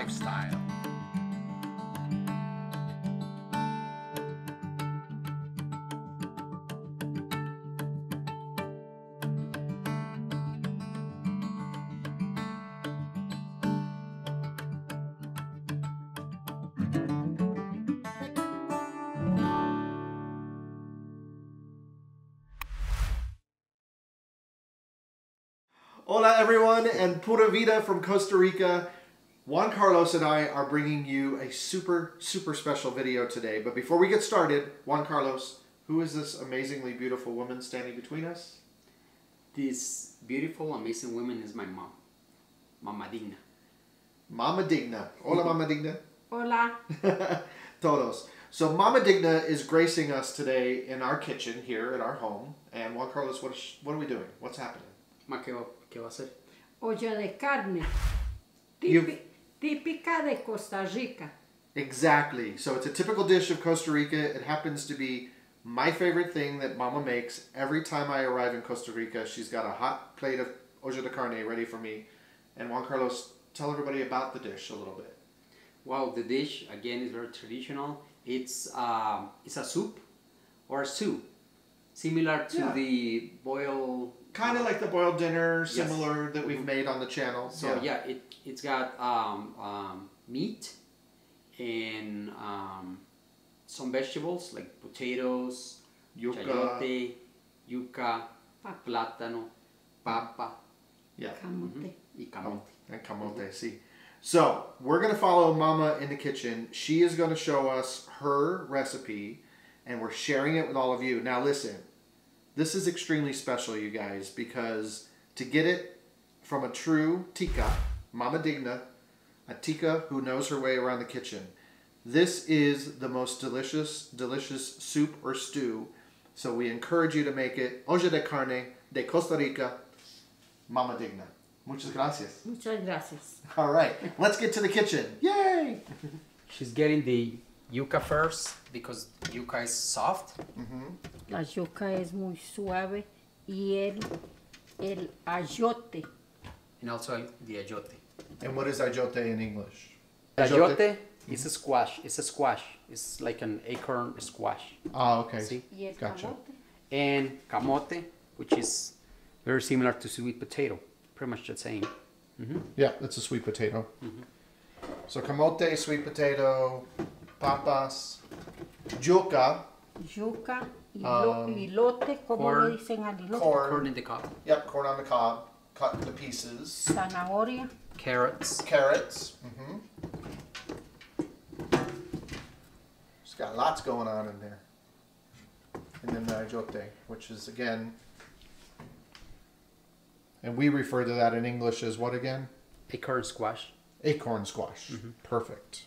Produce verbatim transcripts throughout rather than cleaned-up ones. lifestyle. Hola everyone, and Pura Vida from Costa Rica. Juan Carlos and I are bringing you a super, super special video today. But before we get started, Juan Carlos, who is this amazingly beautiful woman standing between us? This beautiful, amazing woman is my mom, Mama Digna. Mama Digna. Hola, Mama Digna. Hola. Todos. So Mama Digna is gracing us today in our kitchen here at our home. And Juan Carlos, what, is, what are we doing? What's happening? ¿Qué va a hacer? Olla de carne, Típi típica de Costa Rica. Exactly. So it's a typical dish of Costa Rica. It happens to be my favorite thing that Mama makes. Every time I arrive in Costa Rica, she's got a hot plate of olla de carne ready for me. And Juan Carlos, tell everybody about the dish a little bit. Well, the dish, again, is very traditional. It's, uh, it's a soup or a stew, similar to yeah. the boiled... Kind of like the boiled dinner, similar yes. that we've made on the channel. So yeah, yeah it, it's got um, um, meat and um, some vegetables like potatoes, yuca. Chayote, yuca, plátano, papa, yeah. camote. Mm-hmm. Y camote. Oh, and camote, mm-hmm. see. So we're going to follow Mama in the kitchen. She is going to show us her recipe and we're sharing it with all of you. Now listen. This is extremely special, you guys, because to get it from a true tica, Mama Digna, a tica who knows her way around the kitchen, this is the most delicious, delicious soup or stew. So we encourage you to make it. Olla de carne de Costa Rica, Mama Digna. Muchas gracias. Muchas gracias. All right, let's get to the kitchen. Yay! She's getting the yuca first, because yuca is soft. Mm-hmm. La yuca es muy suave y el, el ayote. And also the ayote. And what is ayote in English? Ayote, ayote mm-hmm. is a squash. It's a squash. It's like an acorn squash. Ah, okay. See? Y el gotcha. Camote. And camote, which is very similar to sweet potato. Pretty much the same. Mm-hmm. Yeah, it's a sweet potato. Mm-hmm. So camote, sweet potato, papas, yuca, yuca, um, elote, como le dicen al elote? Corn, corn in the cob. Yep, corn on the cob, cut into pieces. Zanahoria. Carrots. Carrots. Mm-hmm. It's got lots going on in there. And then the ayote, which is again, and we refer to that in English as what again? Acorn squash. Acorn squash. Mm-hmm. Perfect.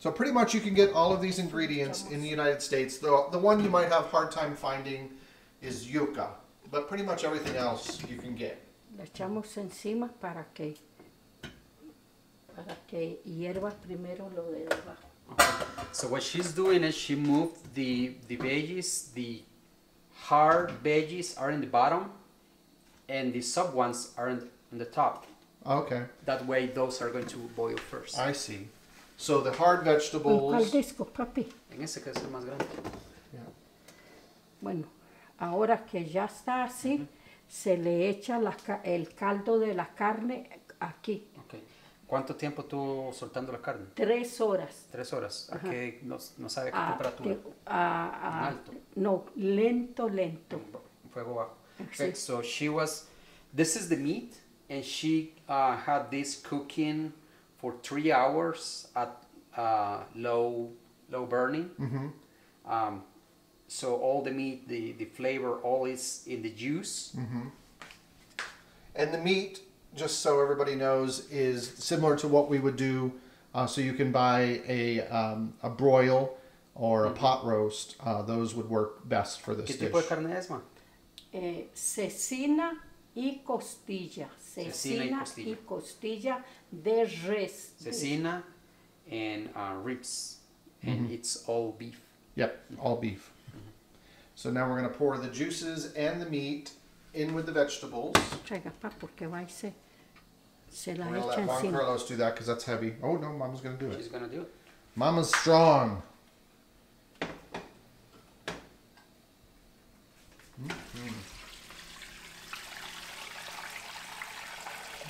So pretty much you can get all of these ingredients in the United States. The, the one you might have a hard time finding is yuca, but pretty much everything else you can get. Le echamos encima para que para que hierva primero lo de abajo. So what she's doing is she moved the the veggies. The hard veggies are in the bottom, and the soft ones are in, in the top. Okay. That way those are going to boil first. I see. So the hard vegetables. En ese que es el más grande. Bueno, ahora que ya está así, se le echa la, el caldo de la carne aquí. Okay. ¿Cuánto tiempo tú soltando la carne? Tres horas. Tres horas. ¿A qué no, no sabe qué temperatura? A, a, alto. No, lento, lento. Fuego bajo. Okay. Sí. So she was. This is the meat, and she uh, had this cooking for three hours at uh, low, low burning. Mm-hmm. um, so all the meat, the, the flavor, all is in the juice. Mm-hmm. And the meat, just so everybody knows, is similar to what we would do. Uh, so you can buy a, um, a broil or a mm-hmm. pot roast. Uh, those would work best for this ¿Qué dish. ¿Qué tipo de carne es, ma? Eh, cecina. Y costilla, cecina, cecina y, costilla. y costilla de res. Cecina and uh, ribs, and mm-hmm. it's all beef. Yep, all beef. Mm-hmm. So now we're going to pour the juices and the meat in with the vegetables. Traiga pa porque va a ser Se la We're gonna let Juan Carlos do that because that's heavy. Oh no, Mama's gonna do it. She's gonna do it. Mama's strong. Mm-hmm.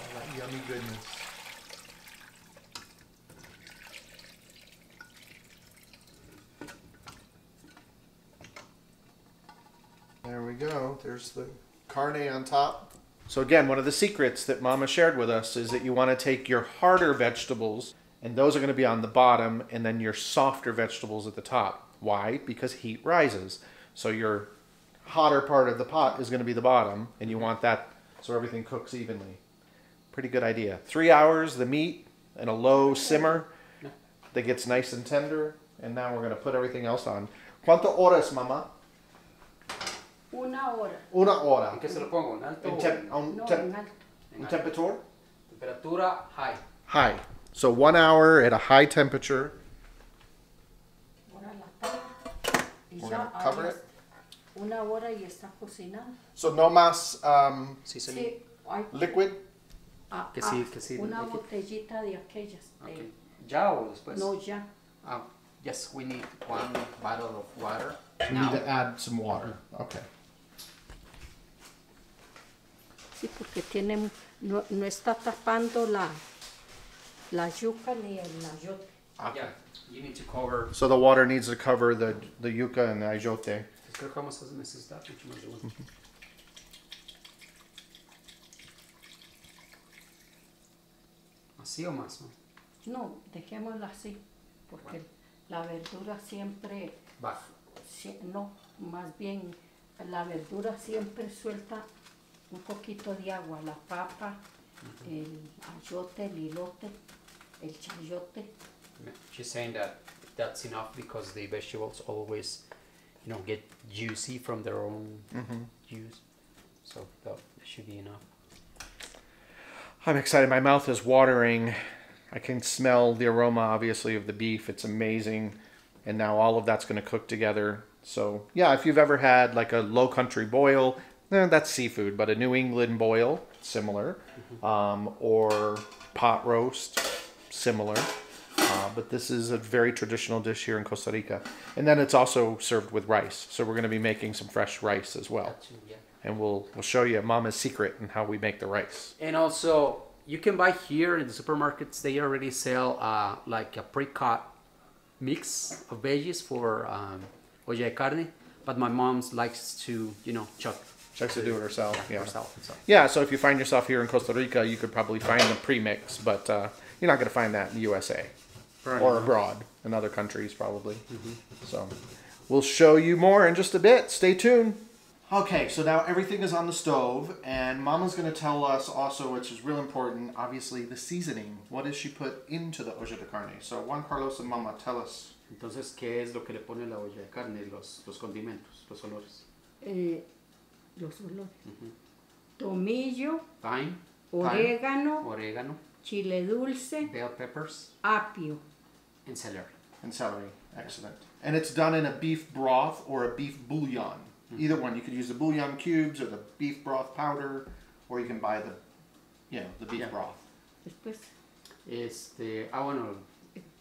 All that yummy goodness. There we go. There's the carne on top. So again, one of the secrets that Mama shared with us is that you want to take your harder vegetables, and those are going to be on the bottom, and then your softer vegetables at the top. Why? Because heat rises. So your hotter part of the pot is going to be the bottom, and you want that so everything cooks evenly. Pretty good idea. Three hours, the meat, and a low simmer that gets nice and tender, and now we're going to put everything else on. ¿Cuánto horas, Mama? Una hora. Una hora. ¿En qué se lo pongo? ¿En alto? In temperature? Temperatura high. High. So one hour at a high temperature. We're going to cover it. Una hora y está cocinando. So no más um, sí, liquid? Ah, que sí, que sí. Una botellita de aquellas. Okay. ¿Ya o después? No, ya. Ah, yes, we need one bottle of water. We now. Need to add some water. Okay. Sí, porque tiene, no, no está tapando la, la yuca ni el ayote. Yeah, you need to cover. So the water needs to cover the, the yuca and the ayote. Creo que vamos a necesitar mucho más de uno. ¿Así o más? No, no dejémosla así, porque bueno. La verdura siempre... Baja. Si, no, más bien, la verdura siempre suelta un poquito de agua. La papa, uh-huh. el ayote, el elote, el chayote. She's saying that that's enough because the vegetables always... you know, get juicy from their own mm-hmm. juice. So that should be enough. I'm excited. My mouth is watering. I can smell the aroma, obviously, of the beef. It's amazing. And now all of that's going to cook together. So, yeah, if you've ever had like a low country boil, eh, that's seafood, but a New England boil, similar. Mm-hmm. um, or pot roast, similar. Uh, but this is a very traditional dish here in Costa Rica. And then it's also served with rice. So we're going to be making some fresh rice as well. Gotcha, yeah. And we'll, we'll show you Mama's secret and how we make the rice. And also, you can buy here in the supermarkets, they already sell uh, like a pre-cut mix of veggies for um, olla de carne. But my mom likes to, you know, chop. She likes to do it herself. Yeah, yeah. Herself, herself. Yeah, so if you find yourself here in Costa Rica, you could probably find a pre-mix. But uh, you're not going to find that in the U S A. Right. Or abroad, in other countries probably. Mm-hmm. So we'll show you more in just a bit. Stay tuned. Okay, so now everything is on the stove, and Mama's going to tell us also, which is real important, obviously the seasoning. What does she put into the olla de carne? So Juan Carlos and Mama, tell us. Entonces, ¿qué es lo que le pone la olla de carne? Los, los condimentos, los olores. Eh, los olores. Mm-hmm. Tomillo. Thyme. Orégano. Orégano. Chile dulce. Bell peppers. Apio. And celery. And celery, excellent. And it's done in a beef broth or a beef bouillon. Mm-hmm. Either one. You could use the bouillon cubes or the beef broth powder, or you can buy the, you know, the beef yeah. broth. Después. Este, ah, bueno.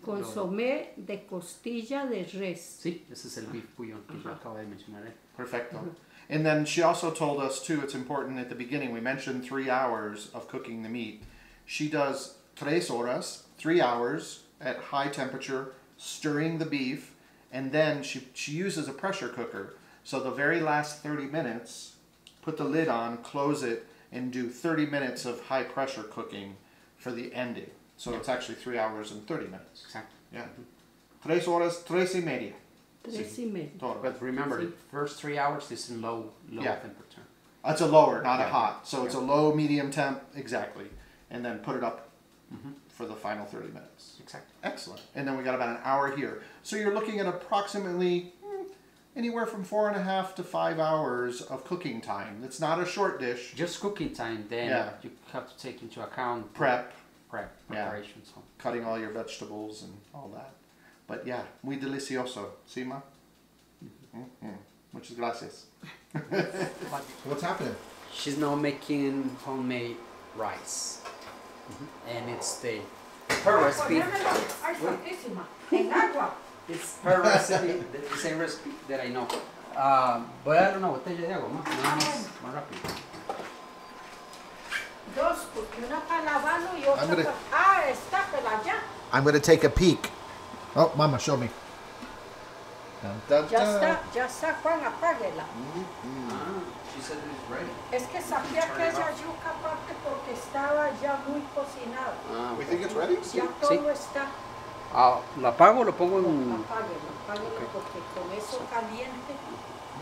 Consomé de costilla de res. Sí, this is el beef bouillon que yo acabo de mencionar. Perfecto. Uh-huh. And then she also told us too, it's important at the beginning, we mentioned three hours of cooking the meat. She does tres horas, three hours, at high temperature, stirring the beef, and then she, she uses a pressure cooker. So the very last thirty minutes, put the lid on, close it, and do thirty minutes of high pressure cooking for the ending. So yeah. It's actually three hours and thirty minutes. Exactly. Yeah. Tres horas, tres y media. Tres y media. But remember, the first three hours is in low, low yeah. temperature. It's a lower, not yeah. a hot. So yeah. it's a low, medium temp, exactly. And then put it up mm-hmm. for the final thirty minutes. Exactly. Excellent. And then we got about an hour here. So you're looking at approximately mm, anywhere from four and a half to five hours of cooking time. It's not a short dish. Just cooking time, then yeah. you have to take into account prep, prep, preparation, yeah. so. Cutting all your vegetables and all that. But yeah, muy delicioso, ¿sí, ma? Mm-hmm. Mm-hmm. Muchas gracias. What's happening? She's now making homemade rice. Mm-hmm. And it's the her recipe. It's her recipe, the, the same recipe that I know. Uh, voy a dar una botella de agua más, más, más rápido. Dos, porque una para lavarlo y otra para... Ah, está pelada ya. I'm going to take a peek. Oh, Mama, show me. Dun, dun, dun. Ya está, ya está, Juan, apáguela. Mm-hmm. Ah, she said it was ready. Es que sabía que esa yuca aparte porque estaba ya muy cocinada. Ah, we think it's ready? Ya todo sí. Está. Ah, ¿la apago, lo pongo en un...? La apague, la apague, okay. Porque con eso caliente...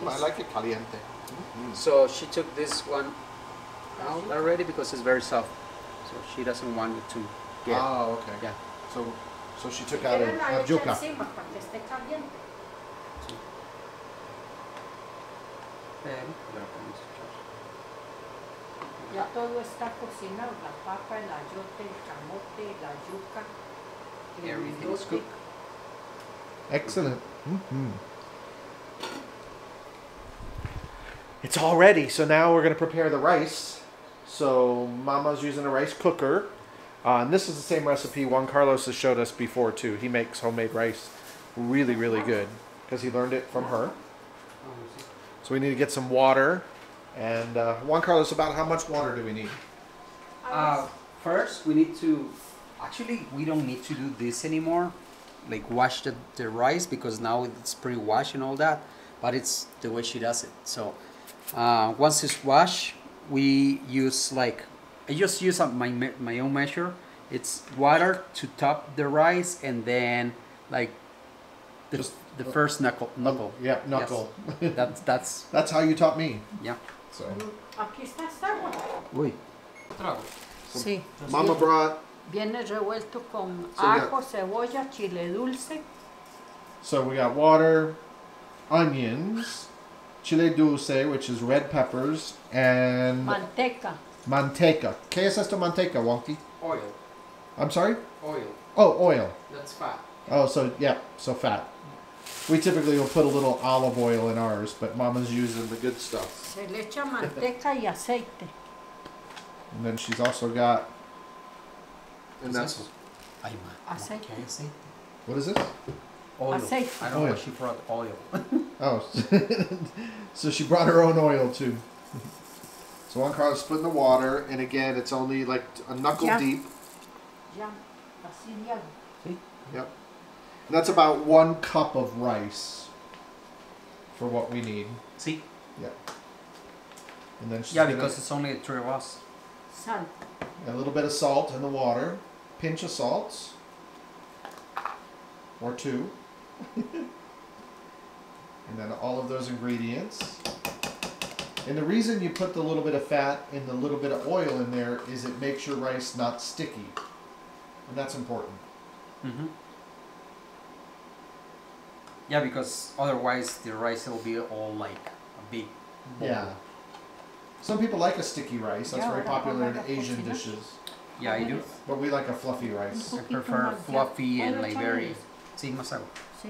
I like it caliente. Mm-hmm. So she took this one out already because it's very soft. So she doesn't want it to get... Oh, okay. Yeah. So, so she took out a, a yuca. Ya todo está cocinado, la papa, el ayote, el camote, la yuca. Everything is cooked. Excellent. Mm-hmm. It's all ready. So now we're going to prepare the rice. So Mama's using a rice cooker. Uh, and this is the same recipe Juan Carlos has showed us before too. He makes homemade rice really, really good because he learned it from her. So we need to get some water. And uh, Juan Carlos, about how much water do we need? Uh, first, we need to... Actually, we don't need to do this anymore, like wash the, the rice, because now it's pre-washed and all that, but it's the way she does it. So uh, once it's washed, we use like, I just use my, my own measure. It's water to top the rice and then like the, just, the uh, first knuckle. knuckle. Uh, yeah, knuckle. Yes. that's, that's, that's how you taught me. Yeah. So. Aquí está esta agua. Uy. Trago. Sí. Mama brought... Viene revuelto con ajo, cebolla, chile dulce. So we got water, onions, chile dulce, which is red peppers, and... Manteca. Manteca. ¿Qué es esto manteca, Wonky? Oil. I'm sorry? Oil. Oh, oil. That's fat. Oh, so, yeah, so fat. We typically will put a little olive oil in ours, but Mama's using the good stuff. Se le echa manteca y aceite. And then she's also got... And that's aceite. What is this? Oil. Aceite. I don't know. She brought oil. Oh, so she brought her own oil too. So Juan Carlos put in the water, and again, it's only like a knuckle yeah. deep. Yeah. Yep. And that's about one cup of rice for what we need. See. Yeah. And then she's yeah, because it's only three of us. Salt. A little bit of salt in the water. Pinch of salt. Or two. And then all of those ingredients. And the reason you put the little bit of fat and the little bit of oil in there is it makes your rice not sticky. And that's important. Mm-hmm. Yeah, because otherwise the rice will be all like a big bowl. Yeah. Some people like a sticky rice. That's very popular in Asian dishes. Yeah, I do. But we like a fluffy rice. I prefer fluffy and like very... Sí, más agua. Sí.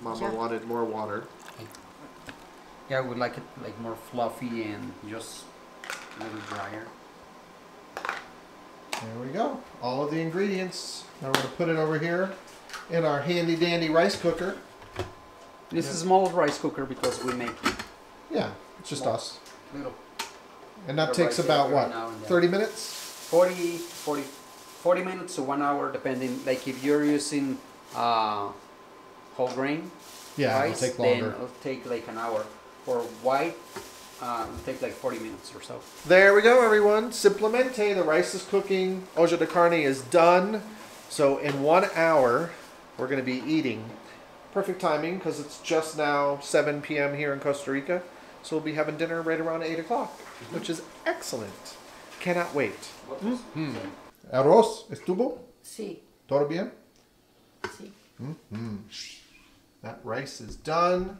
Mama wanted more water. Yeah, I would like it like more fluffy and just a little drier. There we go. All of the ingredients. Now we're going to put it over here in our handy dandy rice cooker. This yeah. is a small rice cooker because we make it. Yeah, it's just small, us. Little. And that the takes about what? And thirty minutes? forty, forty, forty minutes to one hour, depending. Like if you're using uh, whole grain yeah, rice, it'll take longer. Then it'll take like an hour. For white, uh, it'll take like forty minutes or so. There we go, everyone. Simplemente, the rice is cooking. Olla de carne is done. So in one hour, we're going to be eating. Perfect timing because it's just now seven P M here in Costa Rica. So we'll be having dinner right around eight o'clock, mm-hmm. which is excellent. Cannot wait. Mm-hmm. Arroz, ¿estuvo? Sí. ¿Todo bien? Sí. Mm-hmm. That rice is done.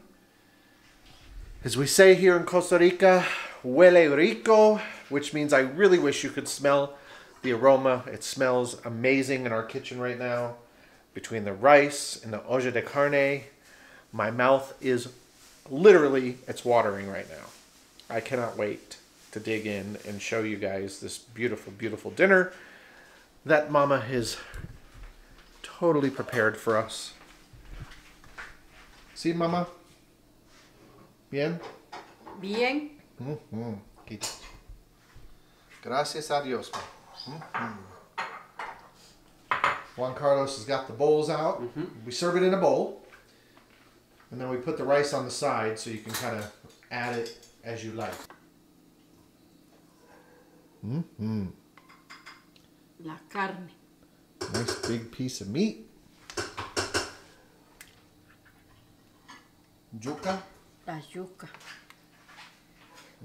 As we say here in Costa Rica, huele rico, which means I really wish you could smell the aroma. It smells amazing in our kitchen right now. Between the rice and the olla de carne, my mouth is literally, it's watering right now. I cannot wait. to dig in and show you guys this beautiful, beautiful dinner that Mama has totally prepared for us. See, Mama? Bien? Bien. Mm-hmm. Gracias a Dios. Mm-hmm. Juan Carlos has got the bowls out. Mm-hmm. We serve it in a bowl. And then we put the rice on the side so you can kind of add it as you like. Mm-hmm. La carne. Nice big piece of meat. Yuca. La yuca.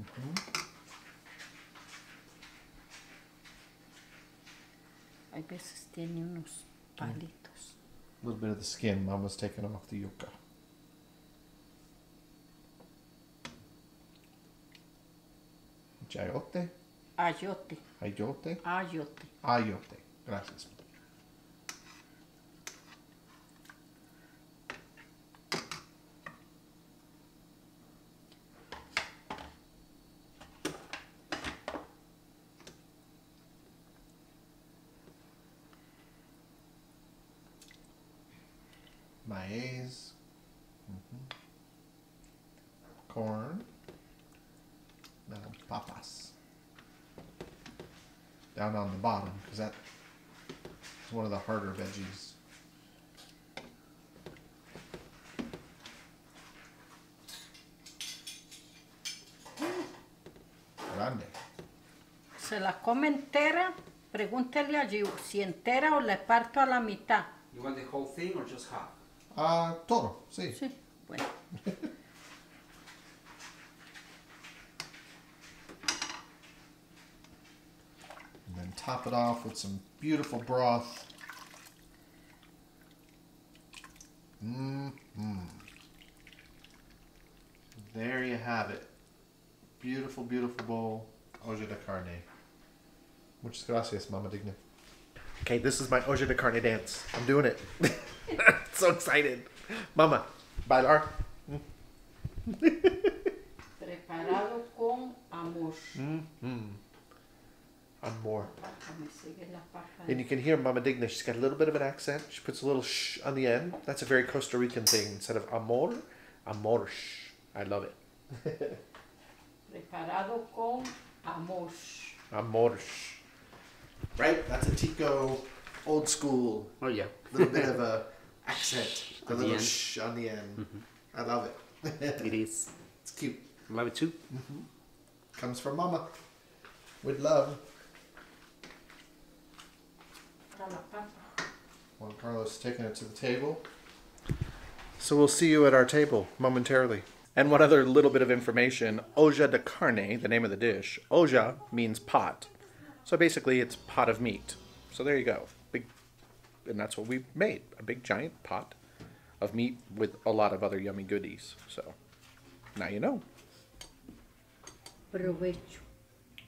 Mm-hmm. Hay veces tiene unos palitos. A little bit of the skin. Mama's taking off the yuca. Chayote. Ayote. Ayote. Ayote. Ayote. Gracias. Maize. Mm-hmm. Corn. Now papas. Down on the bottom, because that is one of the harder veggies. Grande. Se la come entera, pregúntele a Giu si entera o le parto a la mitad. You want the whole thing or just half? Uh, todo, sí. Sí, bueno. And then top it off with some beautiful broth. Mm-hmm. There you have it. Beautiful, beautiful bowl. Olla de carne. Muchas gracias, Mama Digna. Okay, this is my olla de carne dance. I'm doing it. So excited. Mama, bailar. Preparado con amor. Mm-hmm. Amor. And you can hear Mama Digna. She's got a little bit of an accent. She puts a little shh on the end. That's a very Costa Rican thing. Instead of amor, amor. I love it. Preparado con amor. Amor. Right? That's a Tico old school. Oh, yeah. A little bit of a accent. A little shh on the end. Mm-hmm. I love it. It is. It's cute. I love it too. Mm-hmm. Comes from Mama. With love. Juan Carlos taking it to the table. So we'll see you at our table momentarily. And one other little bit of information. Olla de carne, the name of the dish. Olla means pot. So basically it's pot of meat. So there you go. Big, and that's what we've made. A big giant pot of meat with a lot of other yummy goodies. So now you know. Provecho.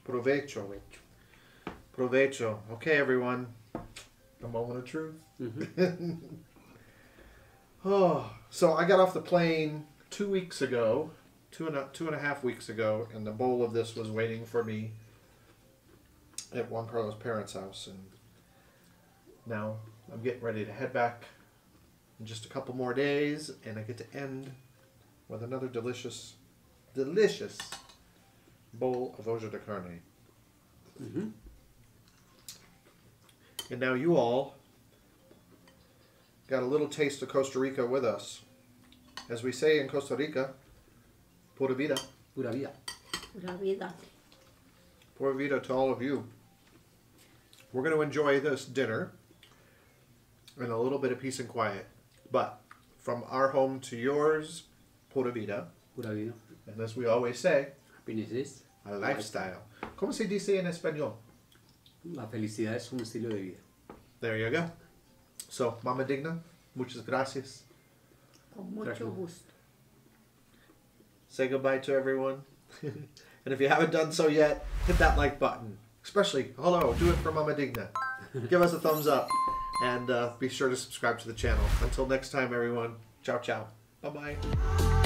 Provecho. Provecho. Okay, everyone. The moment of truth. Mm-hmm. Oh, so I got off the plane two weeks ago, two and a, two and a half weeks ago, and the bowl of this was waiting for me at Juan Carlos' parents' house, and now I'm getting ready to head back in just a couple more days, and I get to end with another delicious, delicious bowl of olla de carne. Mm-hmm. And now you all got a little taste of Costa Rica with us. As we say in Costa Rica, Pura Vida. Pura Vida. Pura Vida. Pura Vida to all of you. We're going to enjoy this dinner in a little bit of peace and quiet. But from our home to yours, Pura Vida. Pura Vida. And as we always say, happiness is a lifestyle. ¿Cómo se dice en español? La felicidad es un estilo de vida. There you go. So, Mama Digna, muchas gracias. Con mucho gusto. Say goodbye to everyone. And if you haven't done so yet, hit that like button. Especially, hello, do it for Mama Digna. Give us a thumbs up. And uh, be sure to subscribe to the channel. Until next time, everyone. Ciao, ciao. Bye-bye.